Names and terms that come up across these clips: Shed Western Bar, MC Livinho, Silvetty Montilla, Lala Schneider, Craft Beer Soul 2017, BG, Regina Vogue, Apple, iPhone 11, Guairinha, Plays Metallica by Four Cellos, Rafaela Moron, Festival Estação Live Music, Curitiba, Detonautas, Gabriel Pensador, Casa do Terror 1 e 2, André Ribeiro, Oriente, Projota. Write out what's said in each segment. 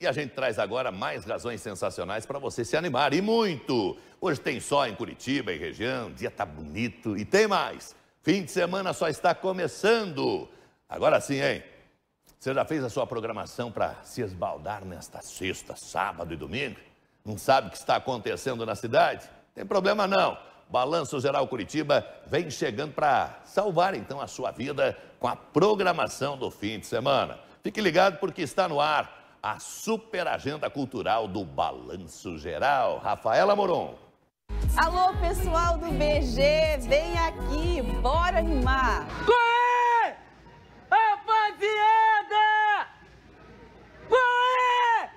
E a gente traz agora mais razões sensacionais para você se animar, e muito! Hoje tem sol em Curitiba e região, o dia tá bonito e tem mais. Fim de semana só está começando. Agora sim, hein? Você já fez a sua programação para se esbaldar nesta sexta, sábado e domingo? Não sabe o que está acontecendo na cidade? Tem problema não. Balanço Geral Curitiba vem chegando para salvar então a sua vida com a programação do fim de semana. Fique ligado porque está no ar a super agenda cultural do Balanço Geral. Rafaela Moron. Alô, pessoal do BG, vem aqui, bora animar. Coé! Rapaziada! Coé!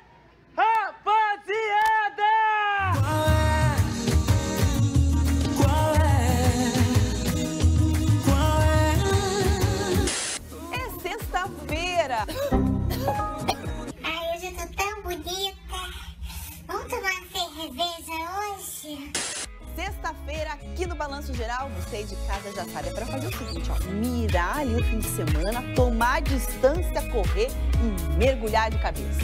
Rapaziada! Qual é? Qual é? Qual é? É sexta-feira. Sexta-feira, aqui no Balanço Geral, você de casa já sabe, é para fazer o seguinte, ó, mirar ali o fim de semana, tomar distância, correr e mergulhar de cabeça.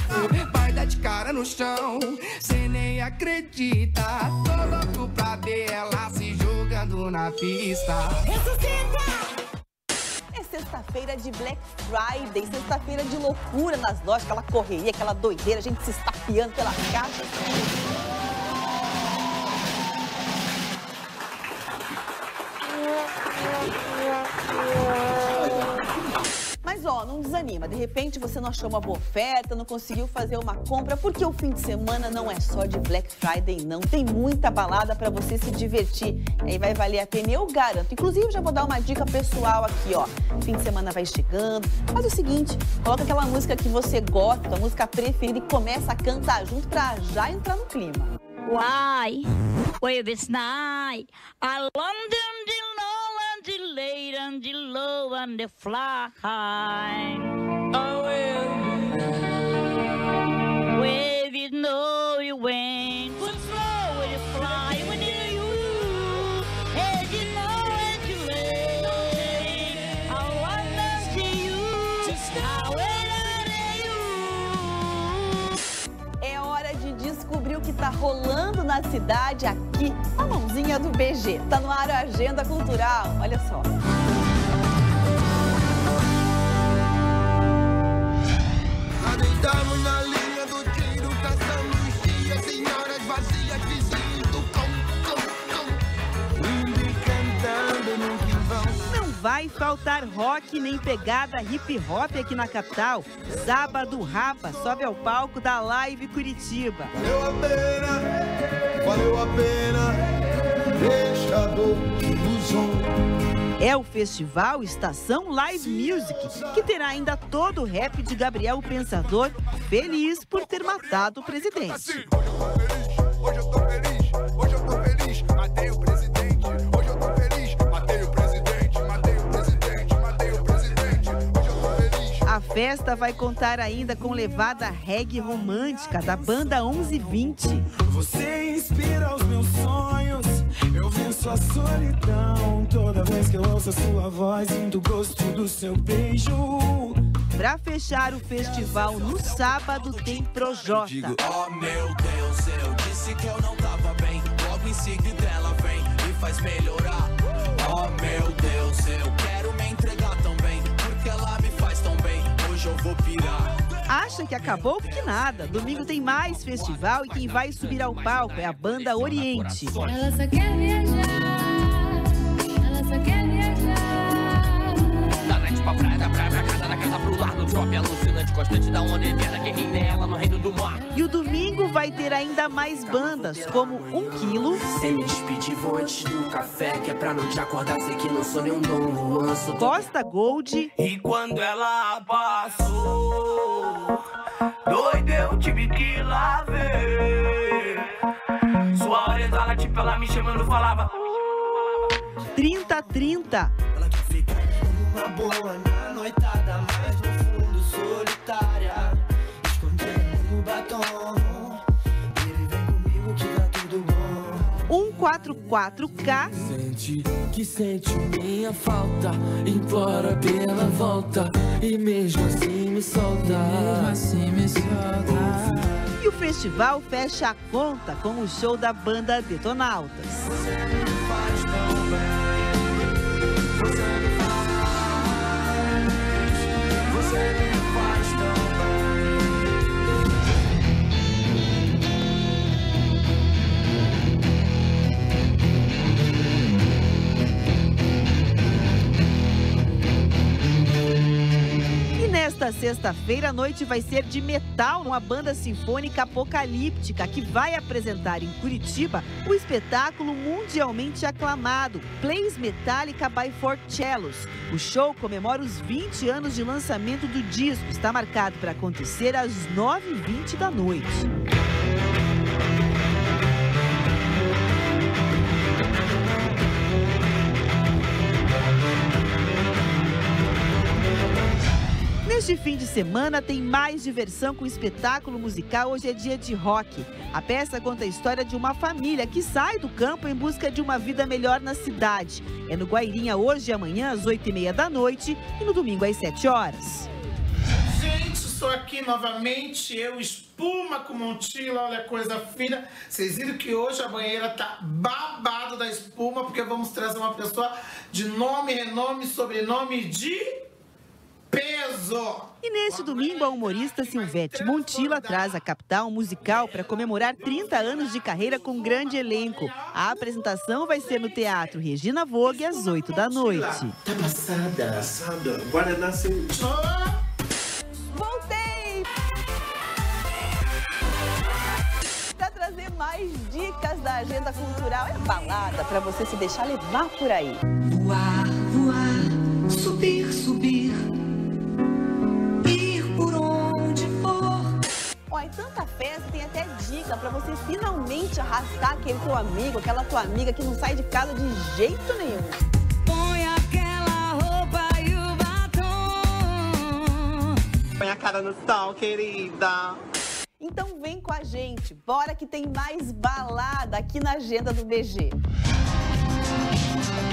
Vai dar de cara no chão, cê nem acredita, tô louco pra ver ela se jogando na pista. É sexta-feira de Black Friday, sexta-feira de loucura nas lojas, aquela correria, aquela doideira, a gente se estapeando pela casa. Mas ó, não desanima, de repente você não achou uma boa oferta, não conseguiu fazer uma compra, porque o fim de semana não é só de Black Friday não, tem muita balada pra você se divertir, aí vai valer a pena, eu garanto. Inclusive já vou dar uma dica pessoal aqui, ó, fim de semana vai chegando, faz o seguinte, coloca aquela música que você gosta, a música preferida, e começa a cantar junto pra já entrar no clima. Why will this night I London delay and the low and the fly high. Oh, well, where you know you went. What's wrong with the fly when you and you know and you lay. I wonder to you just how you. É hora de descobrir o que tá rolando na cidade aqui. Mãozinha do BG. Tá no ar a Agenda Cultural. Olha só. Vai faltar rock nem pegada hip hop aqui na capital. Sábado, Rafa sobe ao palco da Live Curitiba. Valeu a pena, deixa a dor do som. É o Festival Estação Live Music, que terá ainda todo o rap de Gabriel Pensador, feliz por ter matado o presidente. Hoje eu tô feliz, hoje eu tô feliz, matei o presidente, hoje eu tô feliz, matei o presidente, matei o presidente, matei o presidente, hoje eu tô feliz. A festa vai contar ainda com levada reggae romântica da banda 1120. Você inspira os meus sonhos, eu venço a solidão. Toda vez que eu ouço a sua voz, sinto o gosto do seu beijo. Pra fechar o festival, no sábado tem Projota. Digo, oh meu Deus, eu disse que eu não tava bem, logo em seguida ela vem e faz melhorar. Oh meu Deus, eu quero me entregar tão bem, porque ela me faz tão bem, hoje eu vou pirar. Acha que acabou? Que nada. Domingo tem mais festival e quem vai subir ao palco é a banda Oriente. Ela só quer viajar, ela só quer viajar. Da noite pra praia, da praia pra casa, da casa pro lar, no shopping alucinante, constante da onda eterna, quem rinde é ela no reino do mar. E o domingo vai ter ainda mais bandas, como 1 Quilo. Sem me despedir, vou antes do café, que é pra não te acordar, sei que não sou nenhum dono, lanço. Costa Gold. E quando ela passou, doido, eu tive que lá ver. Sua hora entrava, tipo, ela me chamando, falava 30-30. Ela quer ficar uma boa na noitada, mas no fundo solitária, escondendo o batom. Ele vem comigo que dá tudo bom. 144K. Sente que sente minha falta, implora pela volta, e mesmo assim me solta. Assim me solta. festival fecha a conta com o show da banda Detonautas. Você me faz tão bem, você me faz, você me faz tão Esta sexta-feira à noite vai ser de metal uma banda sinfônica apocalíptica que vai apresentar em Curitiba o espetáculo mundialmente aclamado Plays Metallica by Four Cellos. O show comemora os 20 anos de lançamento do disco. Está marcado para acontecer às 21h20 da noite. Este fim de semana tem mais diversão com espetáculo musical. Hoje é dia de rock. A peça conta a história de uma família que sai do campo em busca de uma vida melhor na cidade. É no Guairinha hoje e amanhã às 20h30 da noite e no domingo às 19h. Gente, estou aqui novamente, eu Espuma com Montilla, olha a coisa fina. Vocês viram que hoje a banheira tá babado da Espuma, porque vamos trazer uma pessoa de nome, renome, sobrenome de... peso! E neste domingo, a humorista Silvetty Montilla traz a capital musical para comemorar 30 anos de carreira com um grande elenco. A apresentação vai ser no Teatro Regina Vogue às 8 da noite. Tá passada, passada. Guaraná sem... Voltei! Para trazer mais dicas da agenda cultural, é balada para você se deixar levar por aí. Voar, voar, subir, subir. Tanta festa, tem até dica pra você finalmente arrastar aquele teu amigo, aquela tua amiga que não sai de casa de jeito nenhum. Põe aquela roupa e o batom. Põe a cara no sol, querida. Então vem com a gente, bora que tem mais balada aqui na agenda do BG.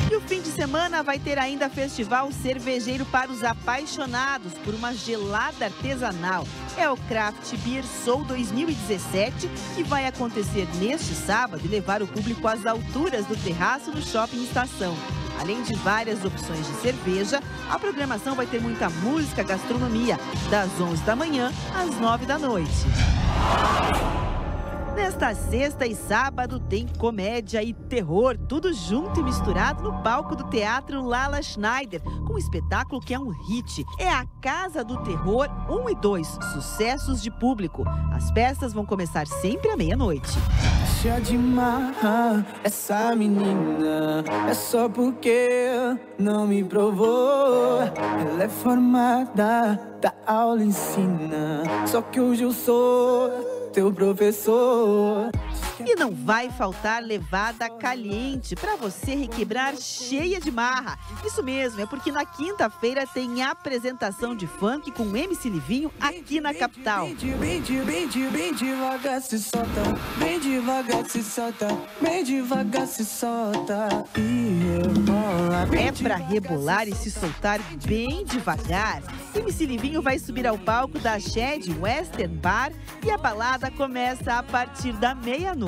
E o fim de semana vai ter ainda festival cervejeiro para os apaixonados por uma gelada artesanal. É o Craft Beer Soul 2017, que vai acontecer neste sábado e levar o público às alturas do terraço do Shopping Estação. Além de várias opções de cerveja, a programação vai ter muita música, gastronomia, das 11 da manhã às 9 da noite. Nesta sexta e sábado tem comédia e terror, tudo junto e misturado no palco do Teatro Lala Schneider, com um espetáculo que é um hit. É a Casa do Terror 1 e 2, sucessos de público. As peças vão começar sempre à meia-noite. Deixa de marrar essa menina, é só porque não me provou. Ela é formada, da aula ensina, só que hoje eu sou... teu professor. E não vai faltar levada caliente para você requebrar cheia de marra. Isso mesmo, é porque na quinta-feira tem apresentação de funk com MC Livinho aqui na capital. É para rebolar e se soltar bem devagar. MC Livinho vai subir ao palco da Shed Western Bar e a balada começa a partir da meia-noite.